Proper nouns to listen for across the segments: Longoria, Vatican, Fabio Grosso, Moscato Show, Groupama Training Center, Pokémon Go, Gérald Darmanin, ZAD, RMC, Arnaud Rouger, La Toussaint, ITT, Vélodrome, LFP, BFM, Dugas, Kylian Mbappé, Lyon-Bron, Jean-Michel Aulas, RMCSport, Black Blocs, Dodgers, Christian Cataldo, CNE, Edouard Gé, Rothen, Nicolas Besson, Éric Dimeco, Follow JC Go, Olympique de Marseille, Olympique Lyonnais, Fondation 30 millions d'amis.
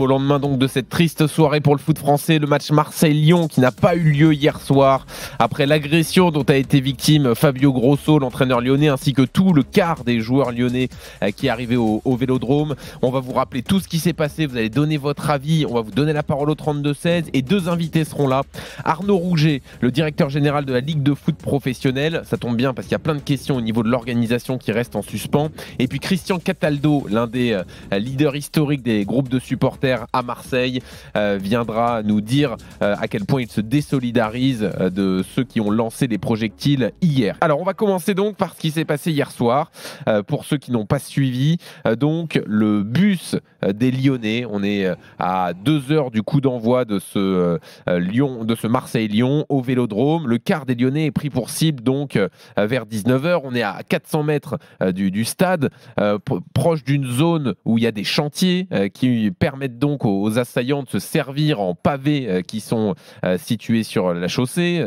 Vélodrome au lendemain donc de cette triste soirée pour le foot français. Le match Marseille-Lyon qui n'a pas eu lieu hier soir après l'agression dont a été victime Fabio Grosso, l'entraîneur lyonnais, ainsi que tout le quart des joueurs lyonnais qui arrivaient au Vélodrome. On va vous rappeler tout ce qui s'est passé, vous allez donner votre avis, on va vous donner la parole au 32-16 et deux invités seront là. Arnaud Rouger, le directeur général de la Ligue de foot professionnelle, ça tombe bien parce qu'il y a plein de questions au niveau de l'organisation qui restent en suspens. Et puis Christian Cataldo, l'un des leaders historiques des groupes de supporters à Marseille, viendra nous dire à quel point il se désolidarise de ceux qui ont lancé des projectiles hier. Alors on va commencer donc par ce qui s'est passé hier soir. Pour ceux qui n'ont pas suivi, donc le bus des Lyonnais, on est à 2 heures du coup d'envoi de ce Marseille-Lyon au Vélodrome. Le quart des Lyonnais est pris pour cible donc vers 19 h. On est à 400 mètres du stade, proche d'une zone où il y a des chantiers qui permettent donc aux assaillants de se servir en pavés qui sont situés sur la chaussée,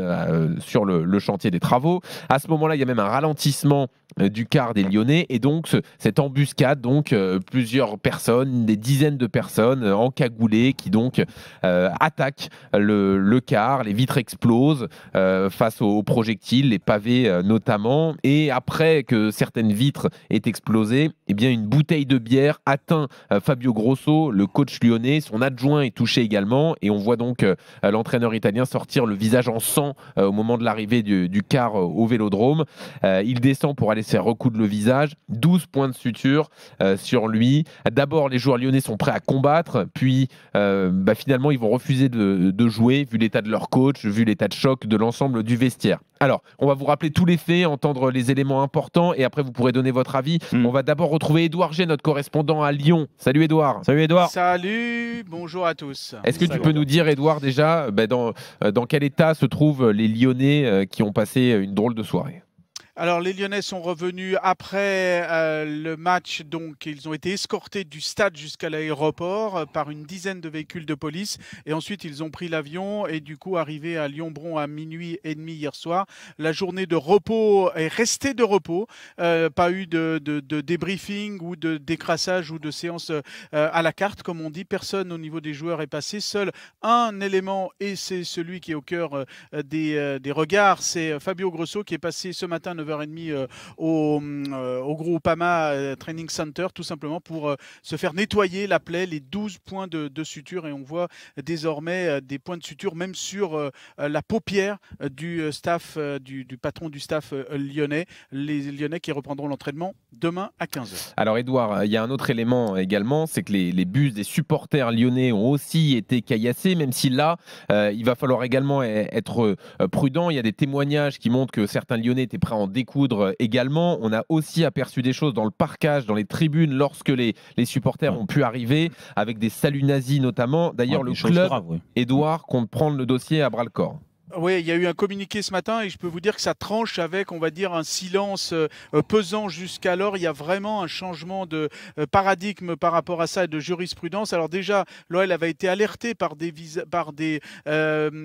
sur le chantier des travaux. À ce moment-là, il y a même un ralentissement du quart des Lyonnais et donc cette embuscade, donc plusieurs personnes, des dizaines de personnes encagoulées qui donc attaquent le quart, les vitres explosent face aux projectiles, les pavés notamment, et après que certaines vitres aient explosé, eh bien une bouteille de bière atteint Fabio Grosso, le coach lyonnais, son adjoint est touché également et on voit donc l'entraîneur italien sortir le visage en sang au moment de l'arrivée du quart au Vélodrome. Il descend pour aller se recoudre le visage, 12 points de suture sur lui. D'abord les joueurs lyonnais sont prêts à combattre, puis finalement ils vont refuser de jouer vu l'état de leur coach, vu l'état de choc de l'ensemble du vestiaire. Alors on va vous rappeler tous les faits, entendre les éléments importants et après vous pourrez donner votre avis. On va d'abord retrouver Edouard Gé, notre correspondant à Lyon. Salut Edouard. Salut Edouard. Salut, bonjour à tous. Est-ce que tu peux nous dire Edouard déjà dans quel état se trouvent les Lyonnais qui ont passé une drôle de soirée? Alors les Lyonnais sont revenus après le match, donc ils ont été escortés du stade jusqu'à l'aéroport par une dizaine de véhicules de police et ensuite ils ont pris l'avion et du coup arrivés à Lyon-Bron à 00h30 hier soir. La journée de repos est restée de repos, pas eu de débriefing ou de décrassage ou de séance à la carte comme on dit, personne au niveau des joueurs est passé, seul un élément et c'est celui qui est au cœur des regards, c'est Fabio Grosso qui est passé ce matin 9h30 au Groupama Training Center, tout simplement pour se faire nettoyer la plaie, les 12 points de suture, et on voit désormais des points de suture même sur la paupière du staff, du patron du staff lyonnais, les Lyonnais qui reprendront l'entraînement demain à 15 h. Alors Edouard, il y a un autre élément également, c'est que les bus des supporters lyonnais ont aussi été caillassés, même si là, il va falloir également être prudent, il y a des témoignages qui montrent que certains Lyonnais étaient prêts à en découdre également. On a aussi aperçu des choses dans le parkage, dans les tribunes, lorsque les supporters ont pu arriver, avec des saluts nazis notamment. D'ailleurs, ouais, le club, grave, oui. Edouard, compte prendre le dossier à bras le corps. Oui, il y a eu un communiqué ce matin et je peux vous dire que ça tranche avec, on va dire, un silence pesant jusqu'alors. Il y a vraiment un changement de paradigme par rapport à ça et de jurisprudence. Alors déjà, l'OL avait été alerté par des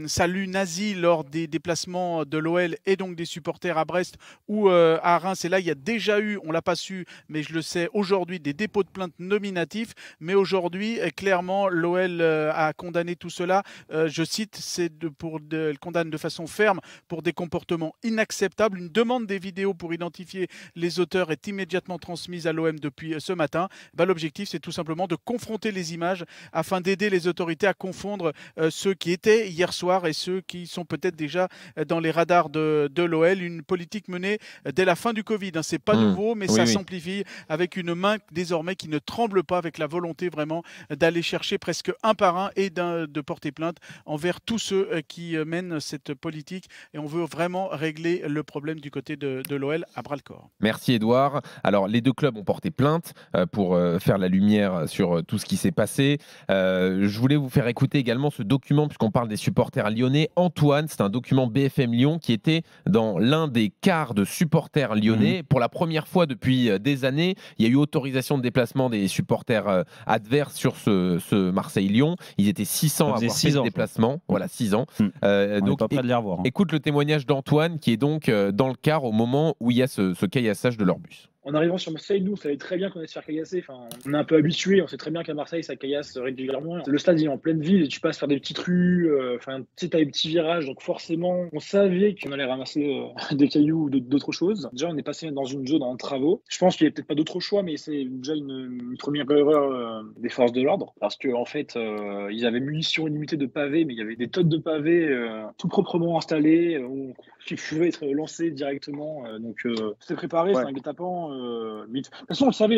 saluts nazis lors des déplacements de l'OL et donc des supporters à Brest ou à Reims. Et là, il y a déjà eu, on l'a pas su, mais je le sais aujourd'hui, des dépôts de plaintes nominatifs. Mais aujourd'hui, clairement, l'OL a condamné tout cela. Je cite, elle condamne de façon ferme pour des comportements inacceptables. Une demande des vidéos pour identifier les auteurs est immédiatement transmise à l'OM depuis ce matin. L'objectif, c'est tout simplement de confronter les images afin d'aider les autorités à confondre ceux qui étaient hier soir et ceux qui sont peut-être déjà dans les radars de l'OL. Une politique menée dès la fin du Covid. Hein. C'est pas nouveau, mais oui, ça s'amplifie avec une main désormais qui ne tremble pas, avec la volonté vraiment d'aller chercher presque un par un et de porter plainte envers tous ceux qui mènent cette politique, et on veut vraiment régler le problème du côté de l'OL à bras-le-corps. Merci Edouard. Alors les deux clubs ont porté plainte pour faire la lumière sur tout ce qui s'est passé. Je voulais vous faire écouter également ce document puisqu'on parle des supporters lyonnais. Antoine, c'est un document BFM Lyon qui était dans l'un des quarts de supporters lyonnais. Pour la première fois depuis des années, il y a eu autorisation de déplacement des supporters adverses sur ce Marseille-Lyon. Ils étaient 600 à avoir fait le déplacement. Voilà, 6 ans. Donc, pas près de les revoir, hein. Écoute le témoignage d'Antoine qui est donc dans le car au moment où il y a ce caillassage de leur bus. En arrivant sur Marseille, nous, on savait très bien qu'on allait se faire caillasser. Enfin, on est un peu habitué, on sait très bien qu'à Marseille, ça caillasse régulièrement. Le stade est en pleine ville et tu passes par des petites rues, enfin, tu sais, t'as des petits virages. Donc forcément, on savait qu'on allait ramasser des cailloux ou d'autres choses. Déjà, on est passé dans une zone en travaux. Je pense qu'il n'y avait peut-être pas d'autre choix, mais c'est déjà une première erreur des forces de l'ordre. Parce que en fait, ils avaient munitions illimitées de pavés, mais il y avait des tonnes de pavés tout proprement installés, qui pouvaient être lancés directement. Donc, c'était préparé, ouais. C'est un guet-apens. De toute façon, on le savait,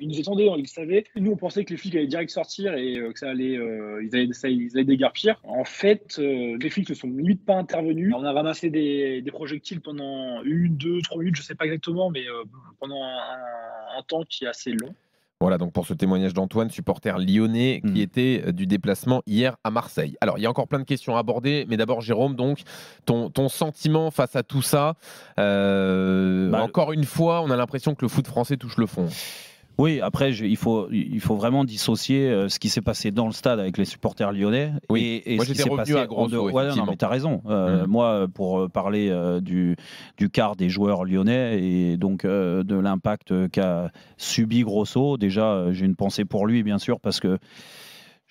ils nous attendaient, on le savait. Et nous, on pensait que les flics allaient direct sortir et que ça allait, ils allaient déguerpir. En fait, les flics ne sont limite pas intervenus. On a ramassé des projectiles pendant 1, 2, 3 minutes, je ne sais pas exactement, mais pendant un temps qui est assez long. Voilà donc pour ce témoignage d'Antoine, supporter lyonnais qui était du déplacement hier à Marseille. Alors il y a encore plein de questions à aborder, mais d'abord Jérôme, donc ton sentiment face à tout ça, encore une fois on a l'impression que le foot français touche le fond. Oui, après, il faut vraiment dissocier ce qui s'est passé dans le stade avec les supporters lyonnais et moi, ce qui s'est passé à Grosso. Ouais, non, mais t'as raison. Moi, pour parler du quart des joueurs lyonnais et donc de l'impact qu'a subi Grosso, déjà, j'ai une pensée pour lui, bien sûr, parce que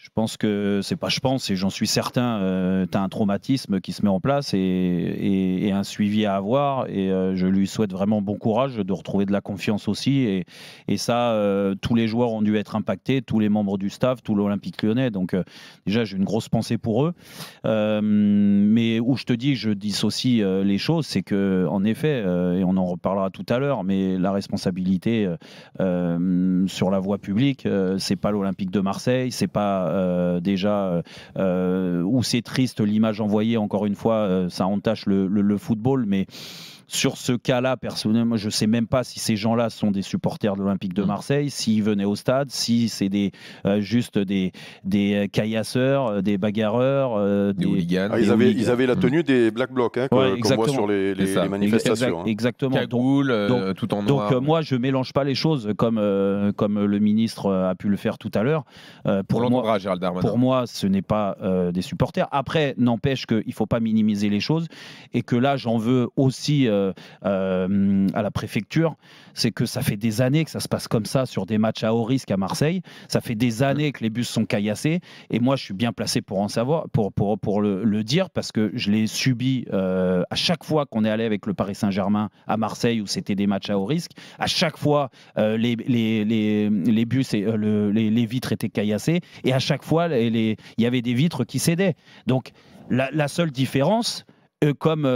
je pense que, et j'en suis certain, tu as un traumatisme qui se met en place et un suivi à avoir. Et je lui souhaite vraiment bon courage de retrouver de la confiance aussi. Et ça, tous les joueurs ont dû être impactés, tous les membres du staff, tout l'Olympique lyonnais. Donc déjà, j'ai une grosse pensée pour eux. Mais où je te dis, je dissocie les choses, c'est que en effet, et on en reparlera tout à l'heure, mais la responsabilité sur la voie publique, c'est pas l'Olympique de Marseille, c'est pas... où c'est triste l'image envoyée, encore une fois, ça entache le football, mais sur ce cas-là, personnellement, je ne sais même pas si ces gens-là sont des supporters de l'Olympique de Marseille, s'ils venaient au stade, si c'est juste des caillasseurs, des bagarreurs, des hooligans. Ah, ils avaient la tenue des Black Blocs, hein, qu'on voit sur les manifestations. Exactement. Cagoule, donc, tout en noir. Donc moi, je ne mélange pas les choses comme le ministre a pu le faire tout à l'heure. Pour moi, ce n'est pas des supporters. Après, n'empêche qu'il ne faut pas minimiser les choses et que là, j'en veux aussi... à la préfecture, c'est que ça fait des années que ça se passe comme ça sur des matchs à haut risque à Marseille, ça fait des années que les bus sont caillassés et moi je suis bien placé pour en savoir, pour le dire, parce que je l'ai subi à chaque fois qu'on est allé avec le Paris Saint-Germain à Marseille où c'était des matchs à haut risque, à chaque fois les bus et les vitres étaient caillassées et à chaque fois il y avait des vitres qui cédaient. Donc la seule différence, comme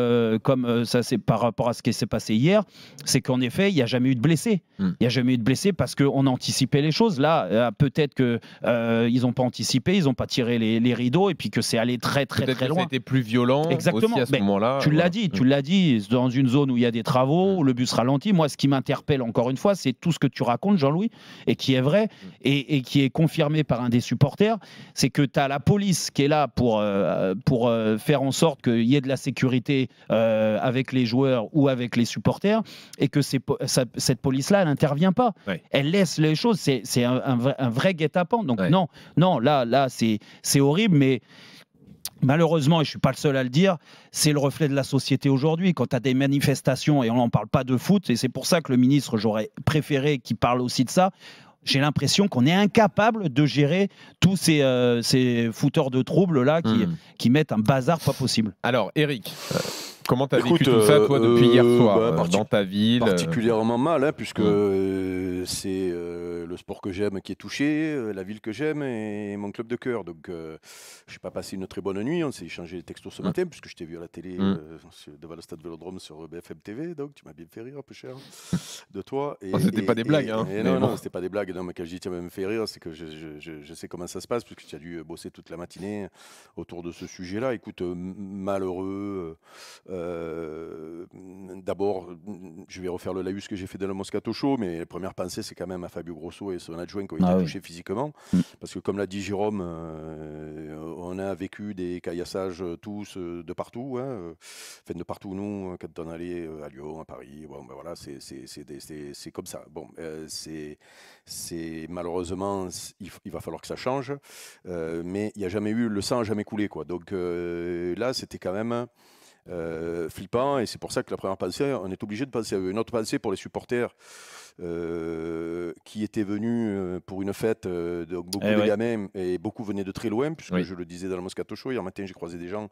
ça, c'est par rapport à ce qui s'est passé hier, c'est qu'en effet, il n'y a jamais eu de blessés. Il n'y a jamais eu de blessés parce qu'on anticipait les choses. Là, peut-être qu'ils n'ont pas anticipé, ils n'ont pas tiré les rideaux et puis que c'est allé très, très, très loin. C'était plus violent. Exactement. Aussi à ce moment-là. Tu l'as dit, dans une zone où il y a des travaux, où le bus ralentit. Moi, ce qui m'interpelle encore une fois, c'est tout ce que tu racontes, Jean-Louis, et qui est vrai et qui est confirmé par un des supporters, c'est que tu as la police qui est là pour faire en sorte qu'il y ait de la sécurité avec les joueurs ou avec les supporters, et que cette police-là, elle n'intervient pas. Ouais. Elle laisse les choses. C'est un vrai guet-apens. Donc non, là c'est horrible, mais malheureusement, et je ne suis pas le seul à le dire, c'est le reflet de la société aujourd'hui. Quand tu as des manifestations, et on n'en parle pas de foot, et c'est pour ça que le ministre, j'aurais préféré qu'il parle aussi de ça, j'ai l'impression qu'on est incapable de gérer tous ces fouteurs de troubles là qui mettent un bazar pas possible. Alors Eric, comment t'as vécu tout ça toi depuis hier soir dans ta ville? Particulièrement mal, hein, puisque c'est le sport que j'aime qui est touché, la ville que j'aime et mon club de cœur. Donc je n'ai pas passé une très bonne nuit, on s'est échangé les textos ce matin, puisque je t'ai vu à la télé devant le stade Vélodrome sur BFM TV, donc tu m'as bien fait rire un peu cher de toi. C'était pas des blagues. Hein, non, c'était pas des blagues. Non, mais quand je dis tu m'as même fait rire, c'est que je sais comment ça se passe, puisque tu as dû bosser toute la matinée autour de ce sujet-là. Écoute, malheureux... d'abord, je vais refaire le laïus que j'ai fait dans le Moscato Show, mais la première pensée, c'est quand même à Fabio Grosso et son adjoint qui ont été touchés physiquement. Parce que, comme l'a dit Jérôme, on a vécu des caillassages tous de partout. Hein. Enfin, de partout, nous, quand on allait à Lyon, à Paris, bon, ben voilà, c'est comme ça. Bon, malheureusement, il va falloir que ça change, mais il n'y a jamais eu, le sang n'a jamais coulé. Quoi. Donc là, c'était quand même. flippant, et c'est pour ça que la première pensée, on est obligé de penser à eux. Une autre pensée pour les supporters qui étaient venus pour une fête, donc beaucoup de gamins, et beaucoup venaient de très loin, puisque je le disais dans le Moscato Show, hier matin j'ai croisé des gens,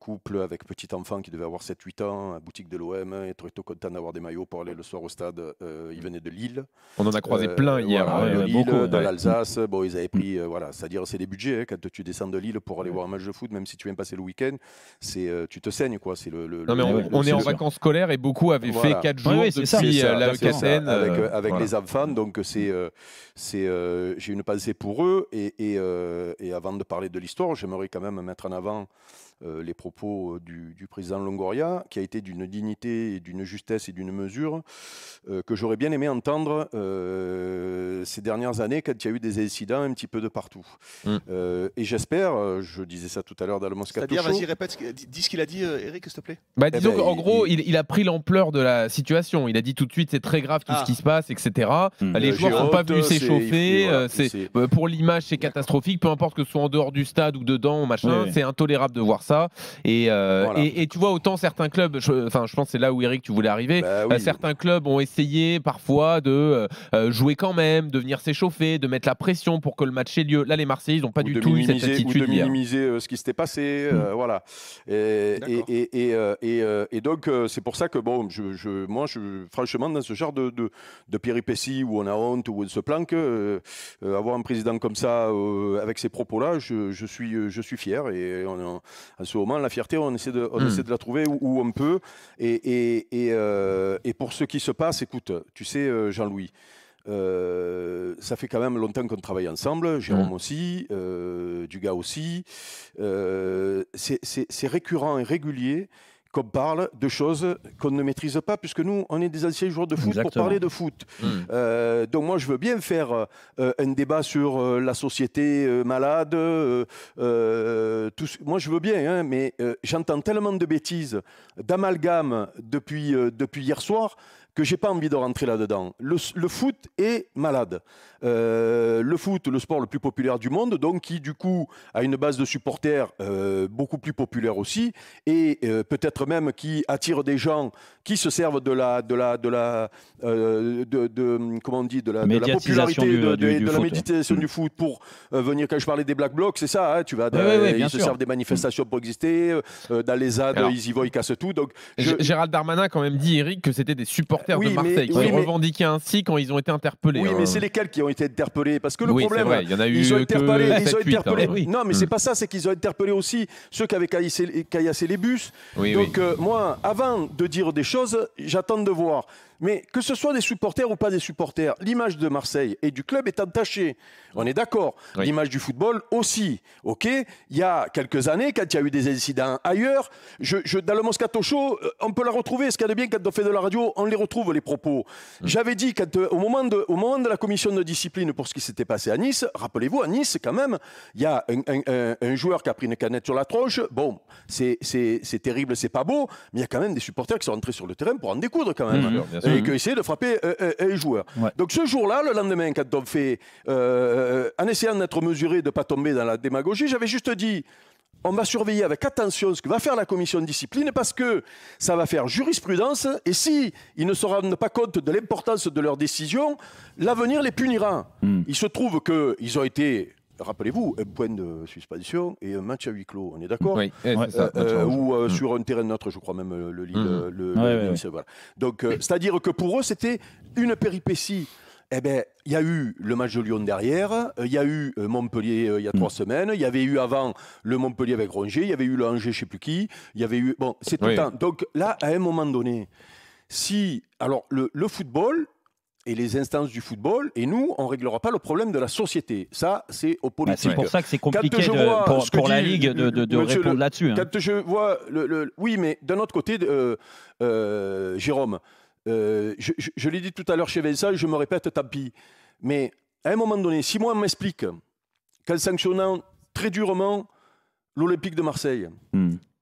couple avec petit enfant qui devait avoir 7-8 ans, à boutique de l'OM, être tout content d'avoir des maillots pour aller le soir au stade. Ils venaient de Lille. On en a croisé plein hier. Voilà, de Lille, beaucoup, dans l'Alsace. Bon, ils avaient pris, voilà, c'est-à-dire c'est des budgets. Hein, quand tu descends de Lille pour aller voir un match de foot, même si tu viens passer le week-end, c'est tu te saignes, quoi. C'est le. Non, mais on est en vacances scolaires et beaucoup avaient fait 4 jours depuis la EKSN avec les enfants. Donc c'est j'ai une pensée pour eux, et avant de parler de l'histoire, j'aimerais quand même mettre en avant les propos du président Longoria, qui a été d'une dignité et d'une justesse et d'une mesure que j'aurais bien aimé entendre ces dernières années quand il y a eu des incidents un petit peu de partout. Et j'espère, je disais ça tout à l'heure dans le Moscato Show. Vas-y, répète, dis ce qu'il a dit, Eric, s'il te plaît. Bah, disons qu'en gros, il a pris l'ampleur de la situation. Il a dit tout de suite, c'est très grave tout ce qui se passe, etc. Les joueurs ne sont pas venus s'échauffer. Pour l'image, c'est catastrophique. Peu importe que ce soit en dehors du stade ou dedans, machin, c'est intolérable de voir ça. Voilà. Et tu vois, autant certains clubs, je pense que c'est là où Eric tu voulais arriver, certains clubs ont essayé parfois de jouer quand même, de venir s'échauffer, de mettre la pression pour que le match ait lieu. Là les Marseillais ils n'ont pas du tout eu cette attitude, ou de minimiser ce qui s'était passé, voilà, et donc c'est pour ça que bon, moi franchement, dans ce genre de péripéties où on a honte, où on se planque, avoir un président comme ça avec ces propos là, je suis fier, et à ce moment, la fierté, on essaie de la trouver où on peut. Et pour ce qui se passe, écoute, tu sais, Jean-Louis, ça fait quand même longtemps qu'on travaille ensemble, Jérôme aussi, Dugas aussi. C'est récurrent et régulier qu'on parle de choses qu'on ne maîtrise pas, puisque nous, on est des anciens joueurs de foot. Exactement. Pour parler de foot. Donc moi, je veux bien faire un débat sur la société malade. Moi, je veux bien, hein, mais j'entends tellement de bêtises, d'amalgames depuis hier soir, que j'ai pas envie de rentrer là-dedans. Le foot est malade. Le foot, le sport le plus populaire du monde, donc qui du coup a une base de supporters beaucoup plus populaire aussi, et peut-être même qui attire des gens qui se servent de la popularité de la méditation du foot pour venir. Quand je parlais des Black Blocs, c'est ça, hein, tu vas, ils se servent des manifestations pour exister, dans les ZAD, ils y vont, ils cassent tout. Donc Gérald Darmanin a quand même dit, Eric, que c'était des supporters de Marseille qui ont revendiqué ainsi quand ils ont été interpellés. Oui, mais c'est lesquels qui ont été interpellés? Parce que le problème, ils ont interpellé. Non, mais c'est pas ça, c'est qu'ils ont interpellé aussi ceux qui avaient caillassé les bus. Donc moi, avant de dire des choses, j'attends de voir. Mais que ce soit des supporters ou pas des supporters, l'image de Marseille et du club est entachée. On est d'accord. L'image du football aussi. Ok. Il y a quelques années, quand il y a eu des incidents ailleurs, dans le Moscato Show, on peut la retrouver. Ce qu'il y a de bien, quand on fait de la radio, on les retrouve, les propos. J'avais dit, quand, au moment de la commission de discipline pour ce qui s'était passé à Nice, rappelez-vous, à Nice, quand même, il y a un joueur qui a pris une canette sur la tronche. Bon, c'est terrible, c'est pas beau, mais il y a quand même des supporters qui sont rentrés sur le terrain pour en découdre quand même. Et qui essayaient de frapper un joueur. Donc ce jour-là, le lendemain, quand on fait, en essayant d'être mesuré, de ne pas tomber dans la démagogie, j'avais juste dit, on va surveiller avec attention ce que va faire la commission de discipline, parce que ça va faire jurisprudence, et si ils ne se rendent pas compte de l'importance de leur décision, l'avenir les punira. Il se trouve qu'ils ont été... Rappelez-vous, un point de suspension et un match à huis clos, on est d'accord? Ou sur un terrain neutre, je crois même, le Lille. Voilà. Donc, c'est-à-dire que pour eux, c'était une péripétie. Eh bien, il y a eu le match de Lyon derrière, il y a eu Montpellier il y a 3 semaines, il y avait eu avant le Montpellier avec Rongier, il y avait eu le Angers, je ne sais plus qui, il y avait eu... Bon, c'est tout le temps. Donc là, à un moment donné, si... Alors, le football... et les instances du football, et nous, on ne réglera pas le problème de la société. Ça, c'est aux politiques. C'est pour ça que c'est compliqué pour la Ligue de répondre là-dessus. Quand je vois... Oui, mais d'un autre côté, Jérôme, je l'ai dit tout à l'heure chez Vincent, je me répète, tant pis. Mais à un moment donné, si moi, on m'explique qu'en sanctionnant très durement l'Olympique de Marseille,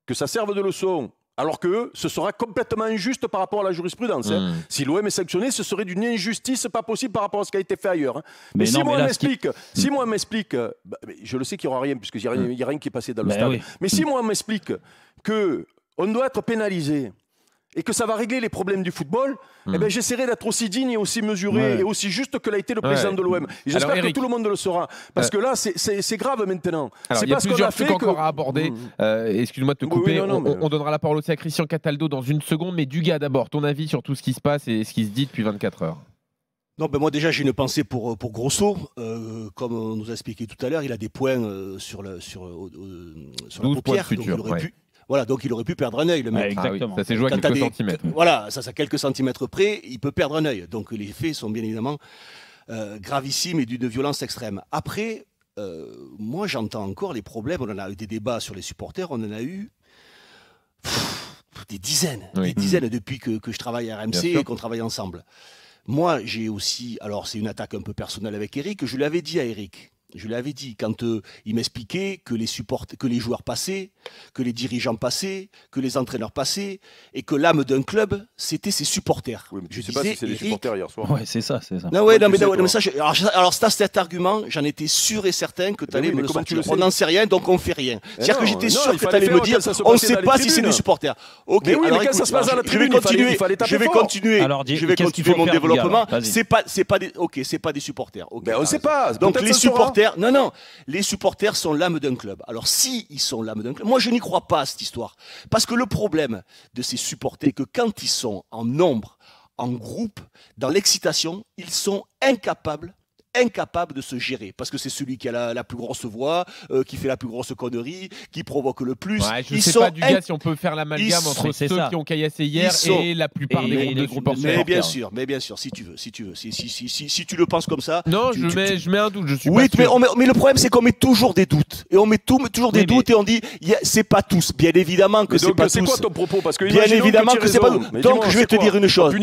que ça serve de leçon Alors que ce sera complètement injuste par rapport à la jurisprudence. Hein. Si l'OM est sanctionné, ce serait d'une injustice pas possible par rapport à ce qui a été fait ailleurs. Hein. Mais si, non, moi m'explique, si moi m'explique, bah, je le sais qu'il n'y aura rien, puisque il n'y a rien qui est passé dans le stade. Oui. Mais si moi m'explique qu'on doit être pénalisé et que ça va régler les problèmes du football, eh ben, j'essaierai d'être aussi digne et aussi mesuré et aussi juste que l'a été le président de l'OM. J'espère que tout le monde le saura. Parce que là, c'est grave maintenant. Il y a plusieurs trucs encore à aborder. Excuse-moi de te couper. Oui, non, on donnera la parole aussi à Christian Cataldo dans une seconde. Mais Dugas, d'abord, ton avis sur tout ce qui se passe et ce qui se dit depuis 24 heures. Non, ben moi déjà j'ai une pensée pour Grosso. Comme on nous a expliqué tout à l'heure, il a des points sur la paupière. Donc il aurait pu... Voilà, donc il aurait pu perdre un œil, le mec. Ah, exactement. Ça s'est joué à quelques centimètres. Voilà, ça, à quelques centimètres près, il peut perdre un œil. Donc les faits sont bien évidemment gravissimes et d'une violence extrême. Après, moi j'entends encore les problèmes. On en a eu des débats sur les supporters, on en a eu des dizaines, des dizaines depuis que je travaille à RMC et qu'on travaille ensemble. Moi j'ai aussi, alors c'est une attaque un peu personnelle avec Eric, je l'avais dit à Eric. Je l'avais dit, quand il m'expliquait que les joueurs passaient, que les dirigeants passaient, que les entraîneurs passaient, et que l'âme d'un club, c'était ses supporters. Oui, mais je ne sais pas si c'est les supporters hier soir. Oui, c'est ça, c'est ça. Non, ouais, non, mais, non, mais ça, alors ça, cet argument, j'en étais sûr et certain que tu allais me le sortir. On n'en sait rien, donc on ne fait rien. C'est-à-dire que j'étais sûr que tu allais me dire, on ne sait pas si c'est des supporters. Ok, je vais continuer. Je vais continuer mon développement. Ok, ce n'est pas des supporters. On ne sait pas. Donc les supporters. Non, non, les supporters sont l'âme d'un club. Alors, si ils sont l'âme d'un club, moi, je n'y crois pas à cette histoire. Parce que le problème de ces supporters, c'est que quand ils sont en nombre, en groupe, dans l'excitation, ils sont incapables de se gérer. Parce que c'est celui qui a la plus grosse voix, qui fait la plus grosse connerie, qui provoque le plus. Ouais, je ne sais pas, Dugas, si on peut faire l'amalgame entre ceux qui ont caillassé hier et la plupart des groupes. Mais bien sûr, si tu veux, si tu veux, si tu le penses comme ça. Non, je mets un doute, je suis pas sûr. Mais le problème, c'est qu'on met toujours des doutes. Et on met toujours des doutes et on dit, c'est pas tous. Bien évidemment que c'est pas tous. C'est quoi ton propos? Parce que bien évidemment que c'est pas tous. Donc, je vais te dire une chose.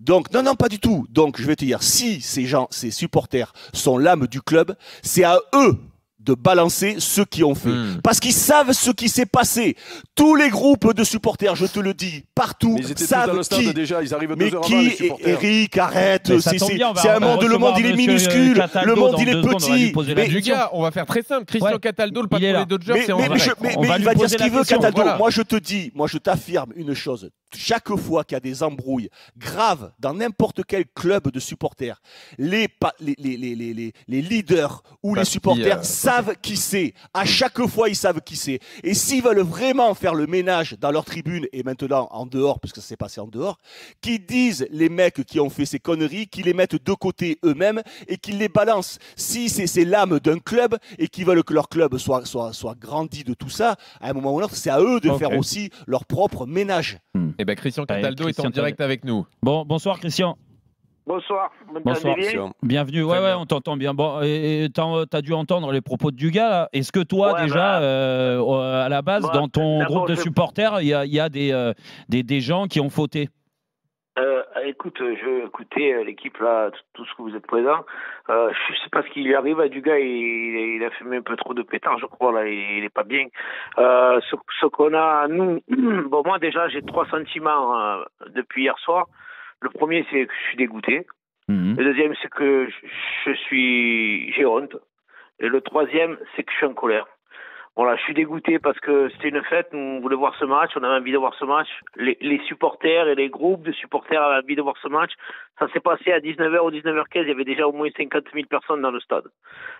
Donc, non, non, pas du tout. Donc, je vais te dire, si ces gens, supporters sont l'âme du club, c'est à eux de balancer ceux qui ont fait. Parce qu'ils savent ce qui s'est passé. Tous les groupes de supporters, je te le dis, partout, ils étaient savent tous dans le stade qui... Déjà, ils arrivent à 2 heures avant, les supporters. Eric, arrête, c'est un monde, le monde il est minuscule, le monde il est petit. Mais Dugas, on va faire très simple, Christian Cataldo, le patron des Dodgers, c'est en vrai. Mais il va dire ce qu'il veut, Cataldo. Moi je te dis, moi je t'affirme une chose, chaque fois qu'il y a des embrouilles graves dans n'importe quel club de supporters, les leaders ou les supporters savent qui c'est. À chaque fois, ils savent qui c'est. Et s'ils veulent vraiment faire le ménage dans leur tribune, et maintenant en dehors, parce que ça s'est passé en dehors, qu'ils disent les mecs qui ont fait ces conneries, qu'ils les mettent de côté eux-mêmes et qu'ils les balancent. Si c'est l'âme d'un club et qu'ils veulent que leur club soit grandi de tout ça, à un moment ou à un autre, c'est à eux de faire aussi leur propre ménage. Eh bien, Christian Cataldo est en direct avec nous. Bon, bonsoir Christian. Bonsoir. Bonsoir. Bienvenue. Ouais, on t'entend bien. Bon, et t'as dû entendre les propos de Dugas. Est-ce que toi, déjà, à la base, dans ton groupe de supporters, il y a des gens qui ont fauté? Écoute, je écoutais l'équipe là, tout ce que vous êtes présents. Je sais pas ce qu'il arrive à Dugas. Il a fumé un peu trop de pétard, je crois là. Il est pas bien. Ce qu'on a, nous. Bon, moi déjà, j'ai 3 sentiments depuis hier soir. Le premier, c'est que je suis dégoûté. Le deuxième, c'est que j'ai honte. Et le troisième, c'est que je suis en colère. Voilà, je suis dégoûté parce que c'était une fête, on voulait voir ce match, on avait envie de voir ce match. Les supporters et les groupes de supporters avaient envie de voir ce match. Ça s'est passé à 19h ou 19h15, il y avait déjà au moins 50 000 personnes dans le stade.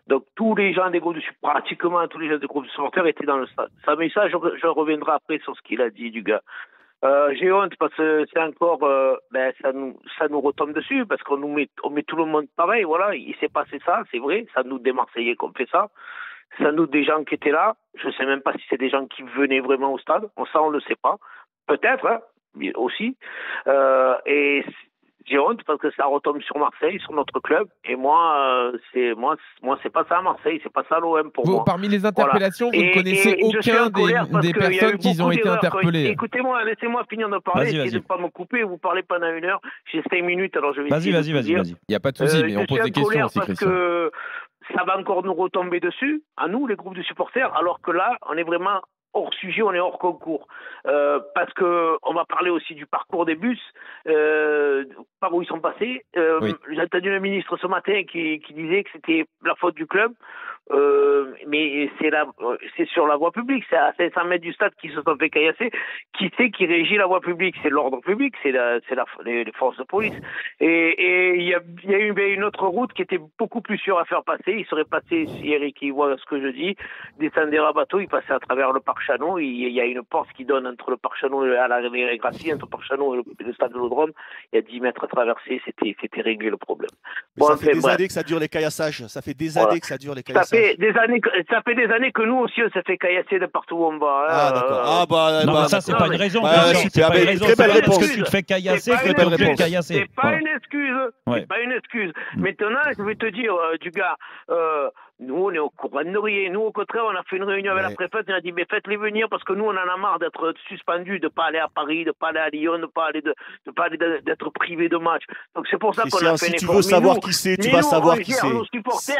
Donc tous les gens des groupes de supporters, pratiquement tous les gens des groupes de supporters étaient dans le stade. Mais ça, je reviendrai après sur ce qu'il a dit, Dugas. J'ai honte parce que c'est encore, ça nous retombe dessus parce qu'on nous met tout le monde pareil. Voilà, il s'est passé ça, c'est vrai. Ça nous des Marseillais qu'on fait ça. Ça nous des gens qui étaient là. Je sais même pas si c'est des gens qui venaient vraiment au stade. On le sait pas. Peut-être, hein, mais aussi. Et j'ai honte parce que ça retombe sur Marseille, sur notre club. Et moi, c'est pas ça à Marseille, c'est pas ça à l'OM pour moi. Parmi les interpellations, voilà. Vous ne connaissez aucun des personnes qui ont été interpellées. Écoutez-moi, laissez-moi finir de parler, essayez de ne pas me couper. Vous parlez pendant 1 heure, j'ai 5 minutes, alors je vais essayer de vous dire. Vas-y. Il n'y a pas de souci, mais on pose des questions aussi, Christian. Ça va encore nous retomber dessus, à nous, les groupes de supporters, alors que là, on est vraiment hors sujet, on est hors concours. Parce que on va parler aussi du parcours des bus, par où ils sont passés. Oui. J'ai entendu le ministre ce matin qui disait que c'était la faute du club, mais c'est sur la voie publique, c'est à 500 mètres du stade qu'ils se sont fait caillasser. Qui c'est qui régit la voie publique? C'est l'ordre public, c'est les forces de police. Et il y a eu une autre route qui était beaucoup plus sûre à faire passer. Il serait passé, si Eric il voit ce que je dis, descendait à bateau, il passait à travers le parc Chanon. Il y a une porte qui donne entre le parc Chanon et la rivière Gracie, entre le parc Chanon et le stade de Vélodrome. Il y a 10 mètres à traverser, c'était réglé le problème. Bon, ça fait des années que ça dure les caillassages. Ça fait des années que nous aussi on s'est fait caillasser de partout où on va. Ah d'accord. Ça c'est pas une raison. C'est pas une raison. Parce que tu te fais caillasser, c'est pas une raison. C'est pas une excuse. C'est pas une excuse. Maintenant, je vais te dire, du gars. Nous, on est au courant de rien. Nous, au contraire, on a fait une réunion avec la préfète. On a dit, mais faites-les venir parce que nous, on en a marre d'être suspendus, de ne pas aller à Paris, de ne pas aller à Lyon, d'être privés de matchs. Donc, c'est pour ça qu'on a fait une réunion. Si tu veux savoir qui c'est, tu vas savoir qui c'est.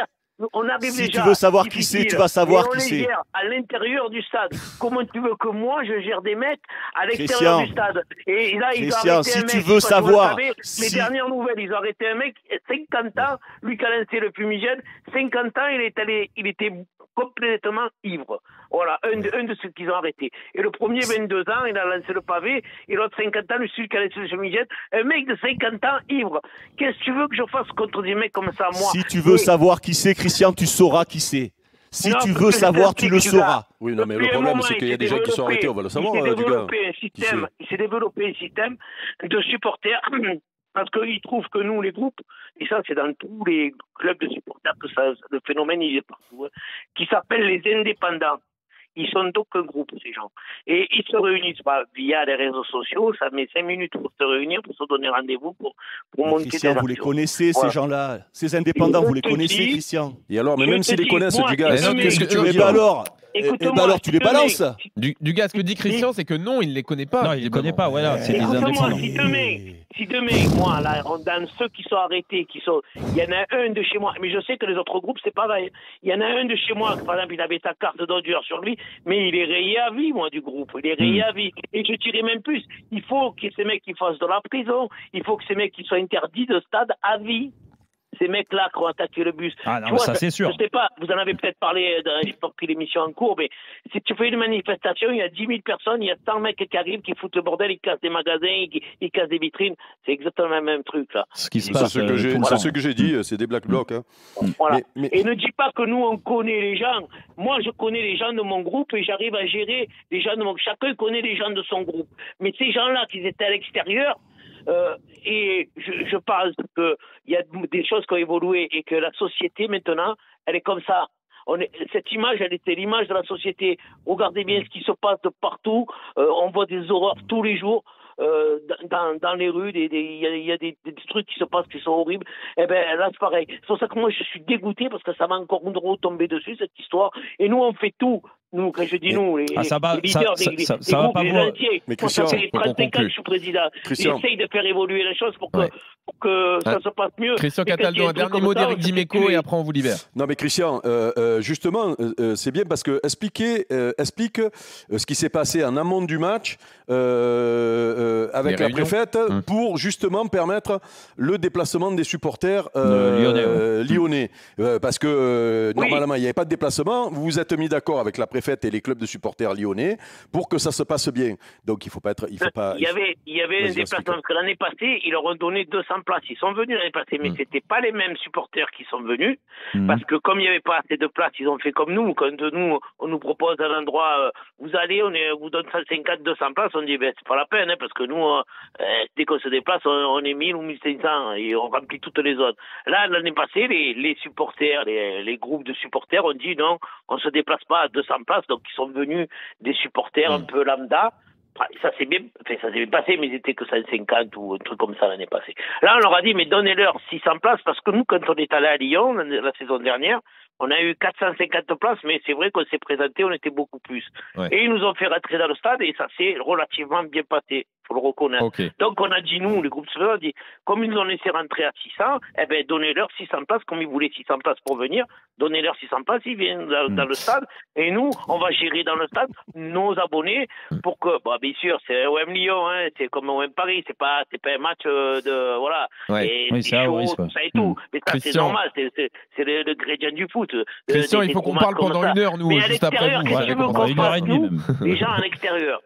Si tu veux savoir qui c'est, tu vas savoir qui c'est. On les gère à l'intérieur du stade. Comment tu veux que moi, je gère des mecs à l'extérieur du stade? Et là, ils ont arrêté un mec. Si tu veux savoir. Les dernières nouvelles, ils ont arrêté un mec, 50 ans, lui qui a lancé le fumigène, 50 ans, il était complètement ivre. Voilà, un de ceux qu'ils ont arrêté. Et le premier, 22 ans, il a lancé le pavé, et l'autre, 50 ans, celui qui a lancé le fumigène, un mec de 50 ans ivre. Qu'est-ce que tu veux que je fasse contre des mecs comme ça, moi? Si tu veux savoir qui c'est, Christian, tu sauras qui c'est. Si tu veux savoir, tu le sauras. Oui, non, mais le problème, c'est qu'il y a des gens qui sont arrêtés, on va le savoir, du gars. Il s'est développé un système de supporters, parce qu'ils trouvent que nous, les groupes, et ça, c'est dans tous les clubs de supporters que ça, le phénomène, il est partout, hein, qui s'appellent les indépendants. Ils sont aucun groupe, ces gens. Et ils se réunissent pas via les réseaux sociaux. Ça met 5 minutes pour se réunir, pour se donner rendez-vous, pour monter des actions. Vous les connaissez, ces gens-là. Ces indépendants, vous les connaissez, Christian. Et alors, mais même s'ils les connaissent, du gars, qu'est-ce que tu veux dire alors? Alors, tu les balances. Dugas, ce que dit Christian, c'est que non, il ne les connaît pas. Non, il ne les connaît pas, voilà. C'est des indépendants. Si demain, moi, là, dans ceux qui sont arrêtés, il y en a un de chez moi, mais je sais que les autres groupes, c'est pareil. Il y en a un de chez moi, par exemple, il avait sa carte Dodgers sur lui, mais il est rayé à vie, moi, du groupe. Il est rayé à vie. Et je dirais même plus, il faut que ces mecs qui fassent de la prison, il faut que ces mecs qui soient interdits de stade à vie. Ces mecs-là qui ont attaqué le bus. Ah non, tu vois, ça c'est sûr. Je sais pas, vous en avez peut-être parlé dans l'émission en cours, mais si tu fais une manifestation, il y a 10 000 personnes, il y a 100 mecs qui arrivent, qui foutent le bordel, ils cassent des magasins, ils cassent des vitrines. C'est exactement le même truc, là. C'est ce que j'ai dit, c'est des Black Blocs. Hein. Voilà. Et ne dis pas que nous, on connaît les gens. Moi, je connais les gens de mon groupe et j'arrive à gérer les gens de mon... Chacun connaît les gens de son groupe. Mais ces gens-là, qui étaient à l'extérieur... et je pense qu'il y a des choses qui ont évolué et que la société maintenant, elle est comme ça. Cette image, elle était l'image de la société. Regardez bien ce qui se passe de partout. On voit des horreurs tous les jours dans les rues. Il y a des trucs qui se passent qui sont horribles. Et bien là, c'est pareil. C'est pour ça que moi, je suis dégoûté parce que ça m'a encore retombé dessus, cette histoire. Et nous, on fait tout. Nous, quand je dis nous, les leaders, les groupes, les entiers, ça fait 35 ans que je suis président. J'essaye de faire évoluer les choses pour que ça se passe mieux. Christian Cataldo, un dernier mot d'Éric Dimeco et après on vous libère. Non mais Christian, justement, c'est bien parce que explique ce qui s'est passé en amont du match avec la préfète pour justement permettre le déplacement des supporters lyonnais. Parce que normalement, il n'y avait pas de déplacement. Vous vous êtes mis d'accord avec la préfète et les clubs de supporters lyonnais pour que ça se passe bien. Donc il faut pas être... Il y avait un déplacement parce que l'année passée, ils leur ont donné 200 places. Ils sont venus l'année passée, mais c'était pas les mêmes supporters qui sont venus parce que comme il n'y avait pas assez de places, ils ont fait comme nous. Quand nous, on nous propose un endroit, vous allez, on vous donne 150, 200 places, on dit ben, c'est pas la peine hein, parce que nous, dès qu'on se déplace, on est 1000 ou 1500 et on remplit toutes les zones. Là, l'année passée, les supporters, les groupes de supporters ont dit non, on se déplace pas à 200 places. Donc ils sont devenus des supporters un peu lambda. Ça s'est bien, passé, mais ils étaient que 150 ou un truc comme ça l'année passée. Là, on leur a dit, mais donnez-leur 600 places, parce que nous, quand on est allé à Lyon la saison dernière, on a eu 450 places, mais c'est vrai qu'on s'est présenté, on était beaucoup plus. Ouais. Et ils nous ont fait rentrer dans le stade et ça s'est relativement bien passé. faut le reconnaître. Okay. Donc on a dit, nous, le groupe scolaire, on a dit, comme ils l'ont laissé rentrer à 600, eh ben donnez-leur 600 places, comme ils voulaient 600 places pour venir, donnez-leur 600 places, ils viennent dans le stade, et nous, on va gérer dans le stade nos abonnés pour que, bah, bien sûr, c'est OM Lyon, hein, c'est comme OM Paris, c'est pas un match de, voilà, ouais. Et oui, ça, shows, oui, ça et tout, mais ça Christian, c'est normal, c'est le gradient du foot. Christian, il faut qu'on parle pendant une heure, nous, mais juste après vous. Qu'est-ce que vous qu'on fasse, nous, les gens à l'extérieur?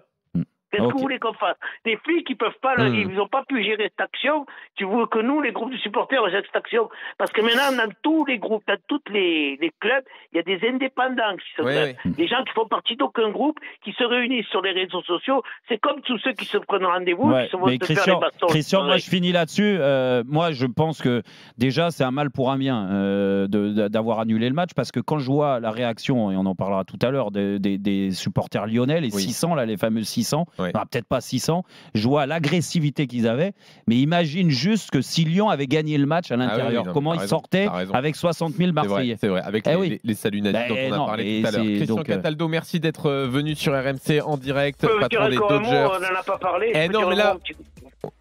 Qu'est-ce que vous voulez qu'on fasse? Des flics, ils peuvent pas, ils n'ont pas pu gérer cette action. Tu veux que nous, les groupes de supporters, gèrent cette action? Parce que maintenant, dans tous les groupes, dans tous les clubs, il y a des indépendants qui se mettent. Oui. Des gens qui font partie d'aucun groupe, qui se réunissent sur les réseaux sociaux. C'est comme tous ceux qui se prennent rendez-vous, qui se vont se faire les bastons. Christian, moi, je finis là-dessus. Moi, je pense que déjà, c'est un mal pour un bien d'avoir annulé le match, parce que quand je vois la réaction, et on en parlera tout à l'heure, des supporters lyonnais, les 600, là, les fameux 600, oui. Enfin, peut-être pas 600, je vois l'agressivité qu'ils avaient, mais imagine juste que si Lyon avait gagné le match à l'intérieur, ah oui, comment ils sortaient avec 60 000 Marseillais. C'est vrai, avec les saluts nazis dont on a parlé tout à l'heure. Christian Cataldo, merci d'être venu sur RMC en direct, patron des Dodgers. On n'en a pas parlé. Non, mais là...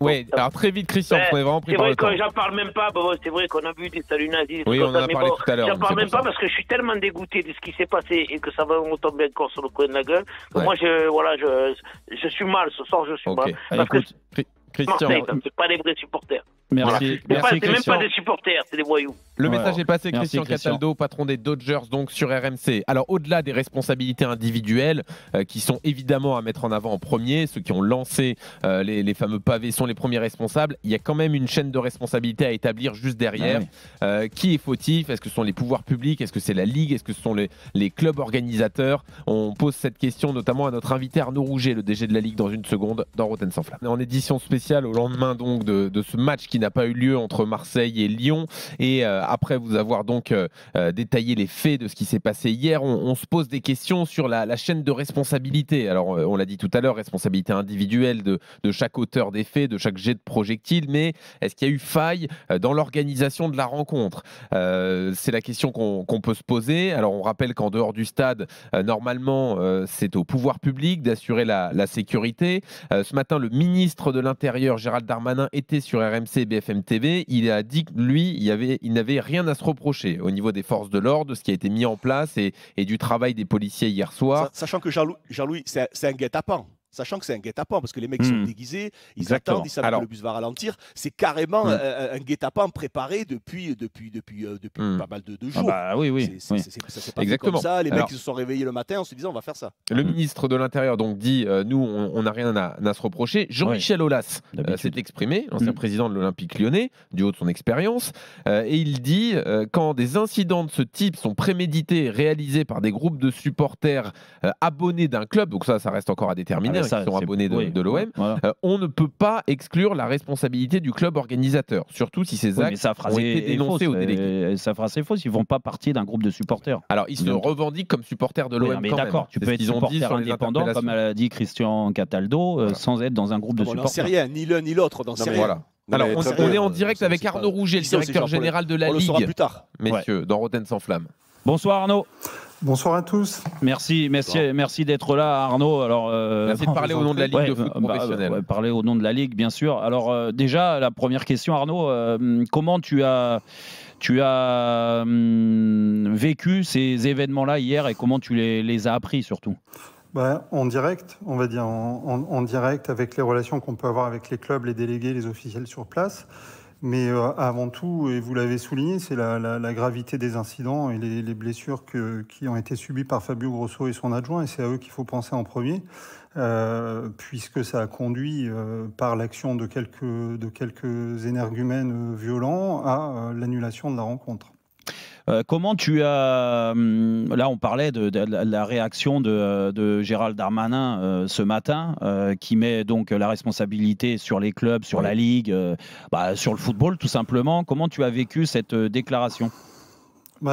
Oui, alors très vite, Christian, on est vraiment pris par le temps. C'est vrai que j'en parle même pas, c'est vrai qu'on a vu des saluts nazis. Oui, on en a parlé tout à l'heure. J'en parle même pas parce que je suis tellement dégoûté de ce qui s'est passé et que ça va me tomber encore sur le coin de la gueule. Moi, je suis mal, ce soir je suis mal. Parce que Christian, c'est pas des vrais supporters. Merci. C'est même pas des supporters, c'est des voyous. Le message est passé, Christian Cataldo, patron des Dodgers, donc sur RMC. Alors, au-delà des responsabilités individuelles, qui sont évidemment à mettre en avant en premier, ceux qui ont lancé les fameux pavés sont les premiers responsables, il y a quand même une chaîne de responsabilité à établir juste derrière. Qui est fautif? Est-ce que ce sont les pouvoirs publics? Est-ce que c'est la Ligue? Est-ce que ce sont les clubs organisateurs? On pose cette question notamment à notre invité Arnaud Rouger, le DG de la Ligue, dans une seconde, dans Rothen sans flamme. En édition spéciale, au lendemain donc de ce match qui n'a pas eu lieu entre Marseille et Lyon, et après vous avoir donc détaillé les faits de ce qui s'est passé hier, on se pose des questions sur la chaîne de responsabilité. Alors on l'a dit tout à l'heure, responsabilité individuelle de chaque auteur des faits, de chaque jet de projectile, mais est-ce qu'il y a eu faille dans l'organisation de la rencontre? C'est la question qu'on peut se poser. Alors on rappelle qu'en dehors du stade, normalement c'est au pouvoir public d'assurer la sécurité. Ce matin, le ministre de l'Intérieur, Gérald Darmanin, était sur RMC BFM TV. Il a dit que lui, il n'avait rien à se reprocher au niveau des forces de l'ordre, de ce qui a été mis en place et du travail des policiers hier soir. Sachant que Jean-Louis, c'est un guet-apens. Sachant que c'est un guet-apens, parce que les mecs sont déguisés, ils attendent, ils savent que le bus va ralentir. C'est carrément un guet-apens préparé depuis pas mal de jours. Ah bah, oui. Ça s'est passé comme ça. Les mecs se sont réveillés le matin en se disant on va faire ça. Le ministre de l'Intérieur donc dit nous, on n'a rien à se reprocher. Jean-Michel Aulas s'est exprimé, ancien président de l'Olympique lyonnais, du haut de son expérience. Et il dit quand des incidents de ce type sont prémédités et réalisés par des groupes de supporters abonnés d'un club, donc ça reste encore à déterminer, qui sont abonnés de l'OM, on ne peut pas exclure la responsabilité du club organisateur, surtout si ces actes ont été dénoncés aux délégués. Sa phrase est fausse, ils ne font pas partie d'un groupe de supporters. Alors, ils se revendiquent comme supporters de l'OM quand même. Mais d'accord, tu peux être supporter indépendant, comme l'a dit Christian Cataldo, sans être dans un groupe de supporters. On n'en sait rien, ni l'un ni l'autre, on n'en sait rien. Alors, on est en direct avec Arnaud Rouger, le directeur général de la Ligue. On le saura plus tard. Messieurs, dans Rothen sans flamme. Bonsoir Arnaud. Bonsoir à tous. Merci d'être là, Arnaud. Alors, merci de parler au nom de la Ligue de foot professionnelle. Parler au nom de la Ligue, bien sûr. Alors déjà, la première question, Arnaud, comment tu as vécu ces événements-là hier et comment tu les as appris surtout? En direct, on va dire en direct, avec les relations qu'on peut avoir avec les clubs, les délégués, les officiels sur place. Mais avant tout, et vous l'avez souligné, c'est la gravité des incidents et les blessures qui ont été subies par Fabio Grosso et son adjoint. Et c'est à eux qu'il faut penser en premier, puisque ça a conduit, par l'action de quelques énergumènes violents, à l'annulation de la rencontre. Comment tu as... Là, on parlait de la réaction de Gérald Darmanin ce matin, qui met donc la responsabilité sur les clubs, sur la Ligue, sur le football, tout simplement. Comment tu as vécu cette déclaration ? Il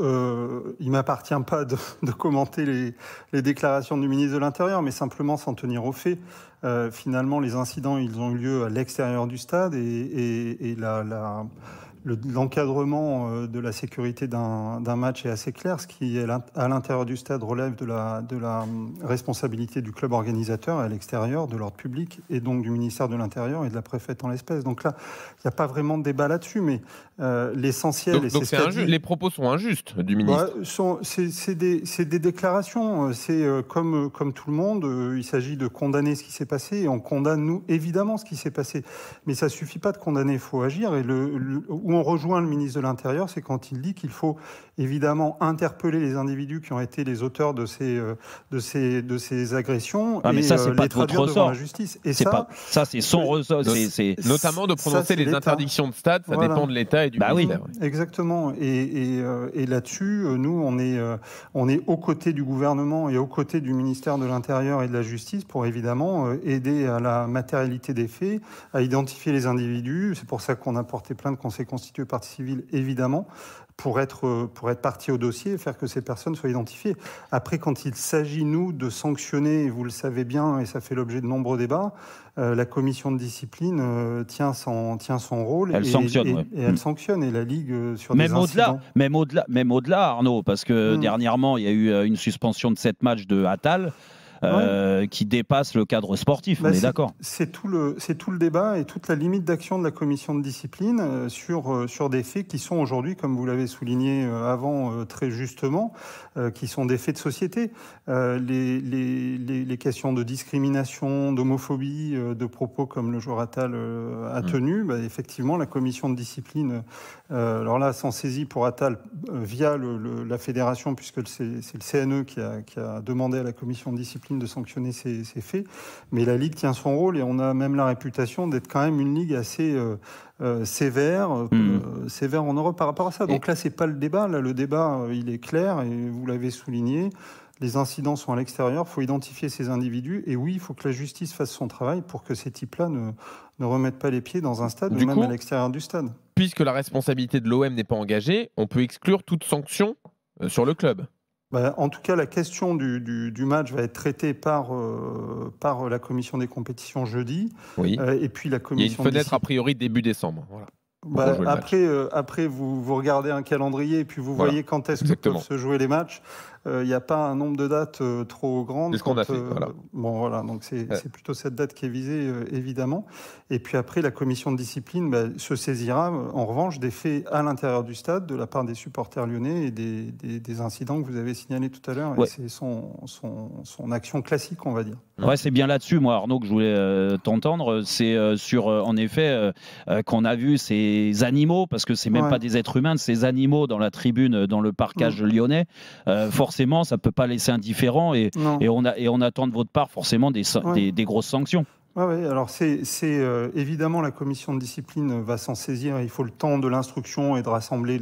ne m'appartient pas de commenter les déclarations du ministre de l'Intérieur, mais simplement s'en tenir aux faits. Finalement, les incidents, ils ont eu lieu à l'extérieur du stade et la L'encadrement de la sécurité d'un match est assez clair. Ce qui est à l'intérieur du stade relève de la responsabilité du club organisateur, à l'extérieur, de l'ordre public et donc du ministère de l'Intérieur et de la préfète en l'espèce. Donc là, il n'y a pas vraiment de débat là-dessus, mais l'essentiel... Donc c'est injuste. Les propos sont injustes du ministre. Bah, c'est des déclarations. C'est comme tout le monde, il s'agit de condamner ce qui s'est passé et on condamne, nous, évidemment, ce qui s'est passé. Mais ça ne suffit pas de condamner, il faut agir. Et où on rejoint le ministre de l'Intérieur, c'est quand il dit qu'il faut évidemment interpeller les individus qui ont été les auteurs de ces agressions et les traduire devant la justice. Et ça c'est son ressort. Notamment de prononcer les interdictions de stade, ça dépend de l'État et du ministère. Exactement. Et là-dessus, nous, on est aux côtés du gouvernement et aux côtés du ministère de l'Intérieur et de la Justice pour évidemment aider à la matérialité des faits, à identifier les individus. C'est pour ça qu'on a porté plainte, qu'on s'est constitué partie civile, évidemment, pour être partie au dossier et faire que ces personnes soient identifiées. Après, quand il s'agit, nous, de sanctionner, vous le savez bien, et ça fait l'objet de nombreux débats, la commission de discipline tient son rôle. Elle sanctionne. Et elle sanctionne, et la Ligue sur des incidents. Même au-delà, Arnaud, parce que dernièrement, il y a eu une suspension de 7 matchs de Attal. Qui dépasse le cadre sportif, on est d'accord. C'est tout le débat et toute la limite d'action de la commission de discipline sur des faits qui sont aujourd'hui, comme vous l'avez souligné avant très justement, qui sont des faits de société. Les questions de discrimination, d'homophobie, de propos comme le joueur Attal a tenu, effectivement, la commission de discipline, alors là, s'en saisit pour Attal via la fédération, puisque c'est le CNE qui a demandé à la commission de discipline de sanctionner ces faits, mais la Ligue tient son rôle et on a même la réputation d'être quand même une Ligue assez sévère en Europe par rapport à ça. Donc là, c'est pas le débat. Là, le débat, il est clair et vous l'avez souligné. Les incidents sont à l'extérieur, il faut identifier ces individus et oui, il faut que la justice fasse son travail pour que ces types-là ne remettent pas les pieds dans un stade, ou même à l'extérieur du stade. Puisque la responsabilité de l'OM n'est pas engagée, on peut exclure toute sanction sur le club. En tout cas, la question du match va être traitée par la commission des compétitions jeudi. Oui. Et puis la commission. Il y a une fenêtre a priori début décembre. Voilà. Après, vous regardez un calendrier et puis vous voyez quand est-ce que peuvent se jouer les matchs. Il n'y a pas un nombre de dates trop grandes. C'est ce qu'on a fait. Bon, voilà, donc c'est plutôt cette date qui est visée, évidemment. Et puis après, la commission de discipline se saisira, en revanche, des faits à l'intérieur du stade, de la part des supporters lyonnais et des incidents que vous avez signalés tout à l'heure. Ouais. Et c'est son action classique, on va dire. Ouais, c'est bien là-dessus, moi, Arnaud, que je voulais t'entendre. C'est sur, en effet, qu'on a vu ces animaux, parce que c'est même pas des êtres humains, ces animaux dans la tribune, dans le parcage lyonnais. Forcément, ça ne peut pas laisser indifférent et on attend de votre part forcément des grosses sanctions. Oui, alors c'est évidemment la commission de discipline va s'en saisir. Il faut le temps de l'instruction et de rassembler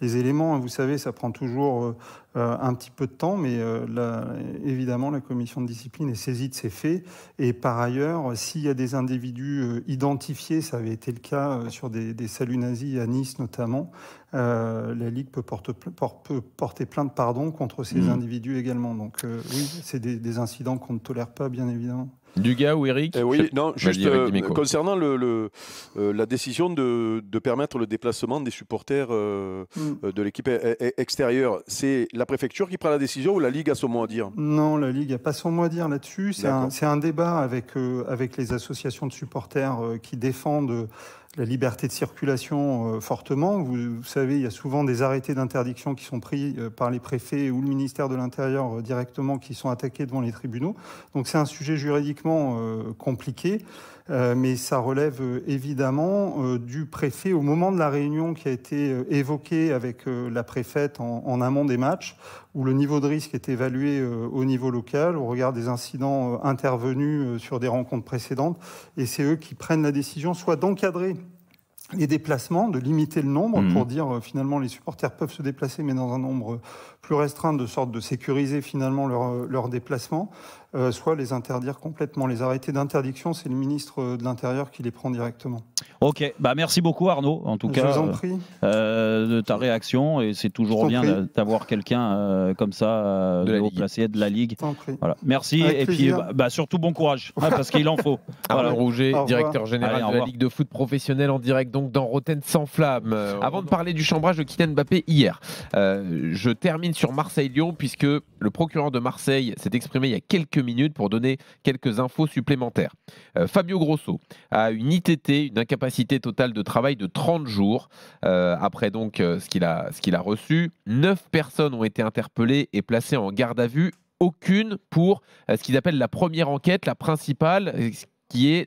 les éléments. Vous savez, ça prend toujours un petit peu de temps, mais évidemment, la commission de discipline est saisie de ces faits. Et par ailleurs, s'il y a des individus identifiés, ça avait été le cas sur des saluts nazis à Nice notamment, la Ligue peut porter plainte contre ces individus également. Donc oui, c'est des incidents qu'on ne tolère pas, bien évidemment. Dugas ou Eric? Oui, non, juste concernant la décision de permettre le déplacement des supporters de l'équipe extérieure, c'est la préfecture qui prend la décision ou la Ligue a son mot à dire? Non, la Ligue n'a pas son mot à dire là-dessus. C'est un débat avec les associations de supporters qui défendent la liberté de circulation fortement. Vous savez, il y a souvent des arrêtés d'interdiction qui sont pris par les préfets ou le ministère de l'Intérieur directement, qui sont attaqués devant les tribunaux. Donc c'est un sujet juridiquement compliqué, mais ça relève évidemment du préfet au moment de la réunion qui a été évoquée avec la préfète en amont des matchs, où le niveau de risque est évalué au niveau local, au regard des incidents intervenus sur des rencontres précédentes. Et c'est eux qui prennent la décision, soit d'encadrer les déplacements, de limiter le nombre pour dire finalement les supporters peuvent se déplacer mais dans un nombre plus restreintes, de sorte de sécuriser finalement leur déplacement, soit les interdire complètement. Les arrêtés d'interdiction, c'est le ministre de l'Intérieur qui les prend directement. Ok, bah, merci beaucoup Arnaud, en tout cas, je vous en prie. De ta réaction, et c'est toujours bien d'avoir quelqu'un comme ça, de haut placé, de la Ligue. Voilà. Merci, avec et plaisir. Puis bah, surtout bon courage, hein, parce qu'il en faut. Arnaud Rouger, directeur général de la Ligue de foot professionnelle, en direct donc dans Rothen sans flamme. Avant de parler du chambrage de Kylian Mbappé hier, je termine sur Marseille-Lyon, puisque le procureur de Marseille s'est exprimé il y a quelques minutes pour donner quelques infos supplémentaires. Fabio Grosso a une ITT, une incapacité totale de travail de 30 jours, après donc ce qu'il a reçu. 9 personnes ont été interpellées et placées en garde à vue, aucune pour ce qu'ils appellent la première enquête, la principale, qui est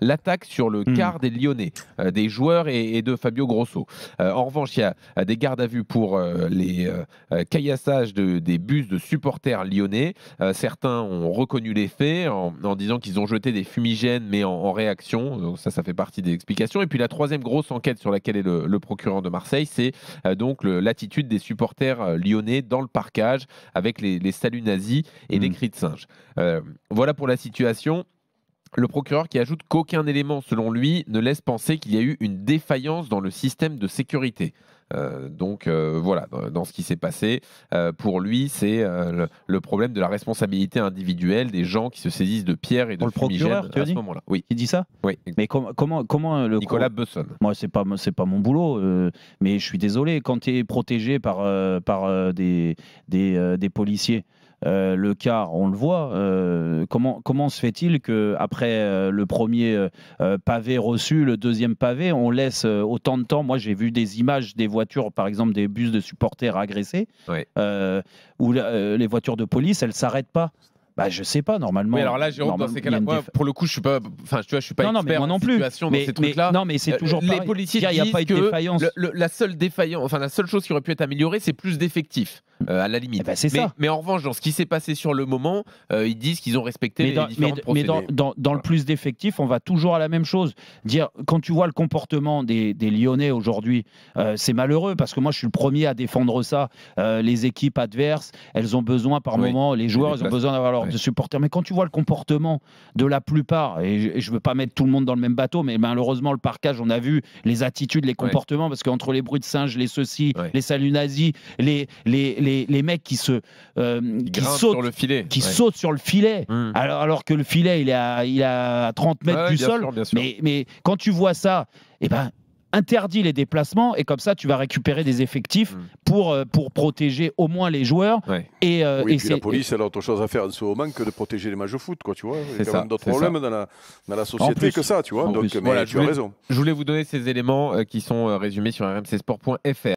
l'attaque sur le quart des Lyonnais, des joueurs et de Fabio Grosso. En revanche, il y a des gardes à vue pour les caillassages des bus de supporters lyonnais. Certains ont reconnu les faits en disant qu'ils ont jeté des fumigènes, mais en réaction. Donc ça fait partie des explications. Et puis la troisième grosse enquête sur laquelle est le procureur de Marseille, c'est donc l'attitude des supporters lyonnais dans le parkage, avec les saluts nazis et des cris de singe. Voilà pour la situation. Le procureur qui ajoute qu'aucun élément, selon lui, ne laisse penser qu'il y a eu une défaillance dans le système de sécurité. Voilà, dans ce qui s'est passé, pour lui, c'est le problème de la responsabilité individuelle des gens qui se saisissent de pierres et de fumigènes à ce moment-là. Oui. Il dit ça ? Oui. Mais comment le Nicolas Besson. Moi, c'est pas mon boulot, mais je suis désolé. Quand tu es protégé par des policiers. Le quart, on le voit, comment se fait-il qu'après le premier pavé reçu, le deuxième pavé, on laisse autant de temps. Moi j'ai vu des images des voitures, par exemple des bus de supporters agressés, oui. Où les voitures de police, elles ne s'arrêtent pas. Bah, je sais pas, normalement. Mais alors là, Jérôme, dans ces cas-là, pour le coup, je suis pas, enfin, tu vois, je suis pas expert en situation dans ces trucs-là. Non, mais c'est toujours pareil. Les policiers disent que la seule chose qui aurait pu être améliorée, c'est plus d'effectifs, à la limite. Bah, c'est ça. Mais en revanche, dans ce qui s'est passé sur le moment, ils disent qu'ils ont respecté les différentes procédures. Mais dans le plus d'effectifs, on va toujours à la même chose. Dire, quand tu vois le comportement des Lyonnais aujourd'hui, c'est malheureux, parce que moi, je suis le premier à défendre ça. Les équipes adverses, elles ont besoin par moment, les joueurs, ils ont besoin d'avoir leur de supporters, mais quand tu vois le comportement de la plupart, et je veux pas mettre tout le monde dans le même bateau, mais malheureusement le parkage, on a vu les attitudes, les comportements, parce qu'entre les bruits de singes, les ceci, les saluts nazis, les mecs qui sautent sur le filet, sautent sur le filet, alors que le filet il est à 30 mètres du sol, sûr. Mais quand tu vois ça, et ben interdit les déplacements, et comme ça tu vas récupérer des effectifs pour protéger au moins les joueurs. Et puis la police, elle a autre chose à faire en ce moment que de protéger les matchs de foot, quoi, tu vois. Il y a quand même d'autres problèmes dans la société que ça, tu vois. Donc, voilà, tu as raison. Je voulais vous donner ces éléments qui sont résumés sur rmcsport.fr.